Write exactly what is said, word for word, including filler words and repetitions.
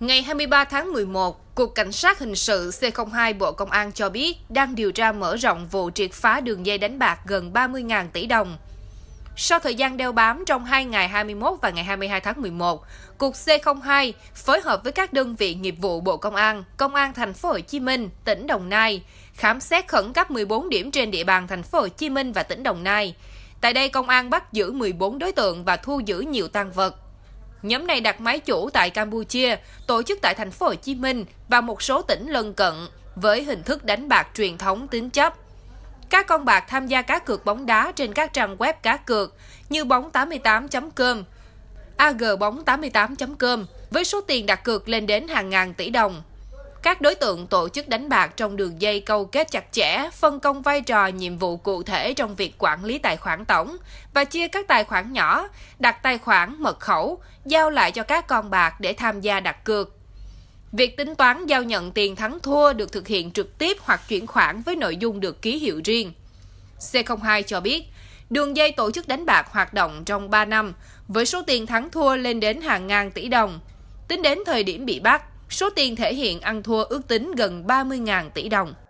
Ngày hai mươi ba tháng mười một, Cục Cảnh sát hình sự C không hai Bộ Công an cho biết đang điều tra mở rộng vụ triệt phá đường dây đánh bạc gần ba mươi nghìn tỷ đồng. Sau thời gian đeo bám trong hai ngày hai mươi mốt và ngày hai mươi hai tháng mười một, Cục C không hai phối hợp với các đơn vị nghiệp vụ Bộ Công an, Công an thành phố Hồ Chí Minh, tỉnh Đồng Nai khám xét khẩn cấp mười bốn điểm trên địa bàn thành phố Hồ Chí Minh và tỉnh Đồng Nai. Tại đây, công an bắt giữ mười bốn đối tượng và thu giữ nhiều tang vật. Nhóm này đặt máy chủ tại Campuchia, tổ chức tại thành phố Hồ Chí Minh và một số tỉnh lân cận với hình thức đánh bạc truyền thống tín chấp. Các con bạc tham gia cá cược bóng đá trên các trang web cá cược như bong tám tám chấm com, a g bong tám tám chấm com với số tiền đặt cược lên đến hàng ngàn tỷ đồng. Các đối tượng tổ chức đánh bạc trong đường dây câu kết chặt chẽ, phân công vai trò nhiệm vụ cụ thể trong việc quản lý tài khoản tổng và chia các tài khoản nhỏ, đặt tài khoản mật khẩu, giao lại cho các con bạc để tham gia đặt cược. Việc tính toán giao nhận tiền thắng thua được thực hiện trực tiếp hoặc chuyển khoản với nội dung được ký hiệu riêng. C không hai cho biết, đường dây tổ chức đánh bạc hoạt động trong ba năm với số tiền thắng thua lên đến hàng ngàn tỷ đồng. Tính đến thời điểm bị bắt, số tiền thể hiện ăn thua ước tính gần ba mươi nghìn tỷ đồng.